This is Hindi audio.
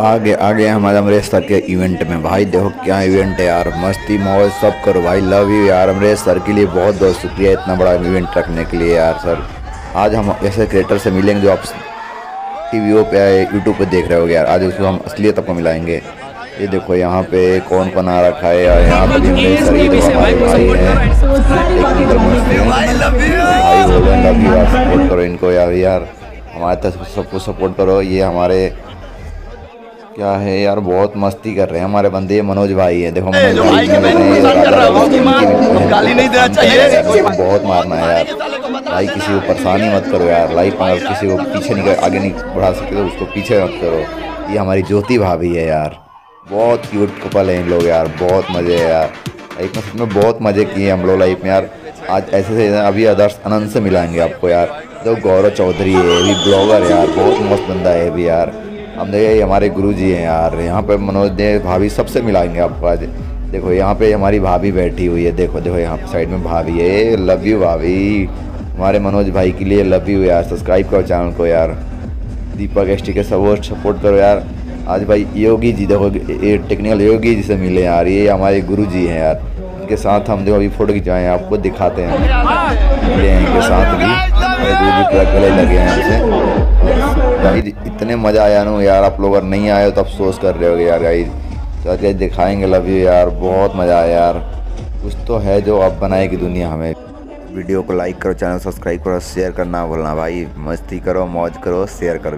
आगे हमारे अमरेश सर के इवेंट में। भाई देखो क्या इवेंट है यार, मस्ती मौज सब करो भाई। लव यू यार अमरेश सर के लिए बहुत बहुत शुक्रिया इतना बड़ा इवेंट रखने के लिए यार सर। आज हम ऐसे क्रिएटर से मिलेंगे जो आप टीवी पे यूट्यूब पे देख रहे हो यार, आज उसको हम असलियत आपको मिलाएंगे। ये देखो यहाँ पे कौन कौन आ रखा है यार, यहाँ पे अमरेश सर ये सपोर्ट करो इनको यार हमारे तक सबको सपोर्ट करो। ये हमारे क्या है यार, बहुत मस्ती कर रहे हैं हमारे बंदे। ये मनोज भाई है, देखो मनोज भाई बहुत मारना है यार भाई। किसी को परेशानी मत करो यार, लाइफ में किसी को पीछे नहीं आगे नहीं बढ़ा सकते तो उसको पीछे मत करो। ये हमारी ज्योति भाभी है यार, बहुत क्यूट कपल है इन लोग यार, बहुत मज़े है यार लाइफ में, बहुत मज़े किए हम लोग लाइफ में यार। आज ऐसे अभी आदर्श अनंत से मिलाएंगे आपको यार। देखो गौरव चौधरी है, ये भी ब्लॉगर है यार, बहुत मस्त बंदा है भी यार। हम देखिए हमारे गुरुजी हैं यार, यहाँ पे मनोज देव भाभी सबसे मिलाएंगे आपको आज। देखो यहाँ पे हमारी भाभी बैठी हुई है, देखो देखो यहाँ पे साइड में भाभी है। लव यू भाभी, हमारे मनोज भाई के लिए लव यू यार। सब्सक्राइब करो चैनल को यार, दीपक एस्टी के सपोर्ट करो यार। आज भाई योगी जी देखो, ये टेक्निकल योगी जी से मिले यार, ये हमारे गुरु जी हैं यार। इनके साथ हम देखो अभी फ़ोटो खिंचाएँ आपको दिखाते हैं, इनके साथ भी गले लगे हैं हमसे। गाइज इतने मज़ा आया ना यार, आप लोग अगर नहीं आए हो तो आप सोच कर रहे हो यार। गाइज तो आज दिखाएंगे लव यू यार, बहुत मज़ा आया यार। कुछ तो है जो आप बनाएगी दुनिया हमें। वीडियो को लाइक करो, चैनल सब्सक्राइब करो, शेयर करना भूलना भाई। मस्ती करो, मौज करो, शेयर करो।